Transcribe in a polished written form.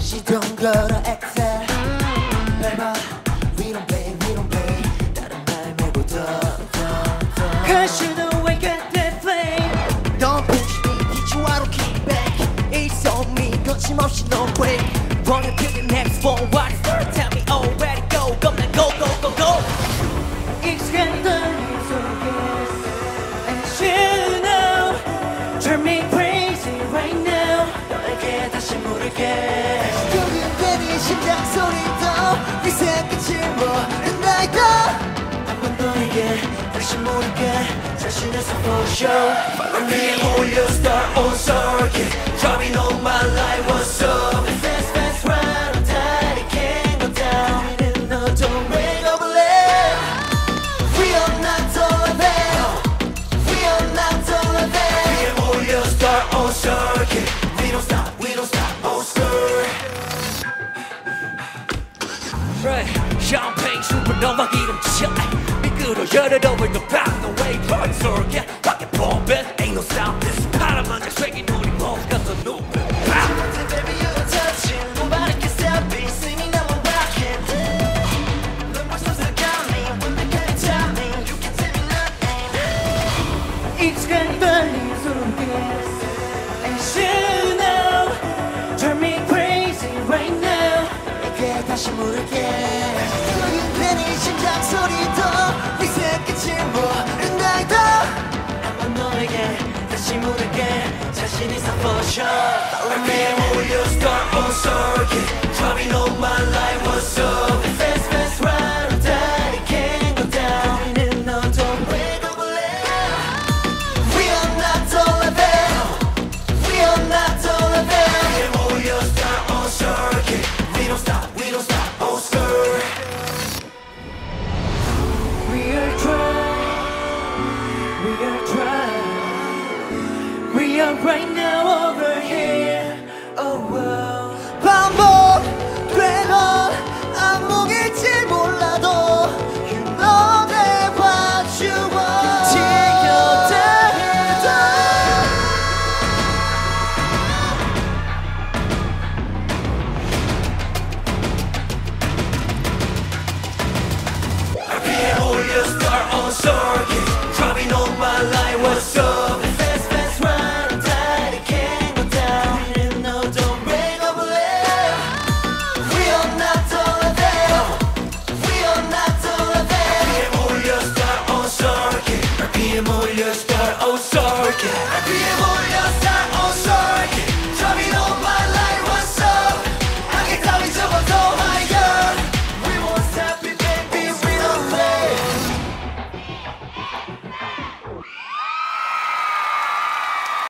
She don't go to Excel. We don't play. 다른 말 말고 더. Cause you know I got that flame. Don't push me, get you out, keep back. It's on me, 거침없이 no way. Running to the next for what it's worth. Tell me already, go, go, go, go, go, go. It's gonna be so good. And you know, turn me crazy right now. 너에게 다시 물을게. 심장 소리도 네 새끝을 모른다 이거 한번 너에게 다시 모르게 자신에서 보셔 Follow me or you start on circuit Driving all my life what's up Fast ride or die it can't go down 우리는 너 don't wake up late We are not all there We are not all there We or you start on circuit We don't stop on circuit Right, champagne supernova, get 'em chill. 미끄러 열을 over the back, no way, burn circuit. Rocket bombing, ain't no sound. This 바람 한 장 쐐기 눈이 뭔가 더 높은 밤. Baby, you're touching, nobody can stop me. Singing, I'm a rocket. The voices that got me, when they can't tell me, you can tell me nothing. It's gonna burn you through this, and you know, turn me crazy right now. 다시 모르게 썩은 팬이 심장 소리도 네 새끝을 모른다 해도 한번 너에게 다시 모르게 자신 있어 for sure Follow me or you start on circuit Driving all my life what's up Fast ride or die it can't go down 우리는 너 don't wake up late We are not all level We are not all level or you start on circuit We don't stop, oh skirt We are trying We are right now over here, oh wow 반복된 안목일지 몰라도 You know that what you want Circuit, driving all my life, what's up? Fast ride or die, it can't go down We didn't know, don't break up late We are not all there We are not all there I be a more star on circuit I be a more star on circuit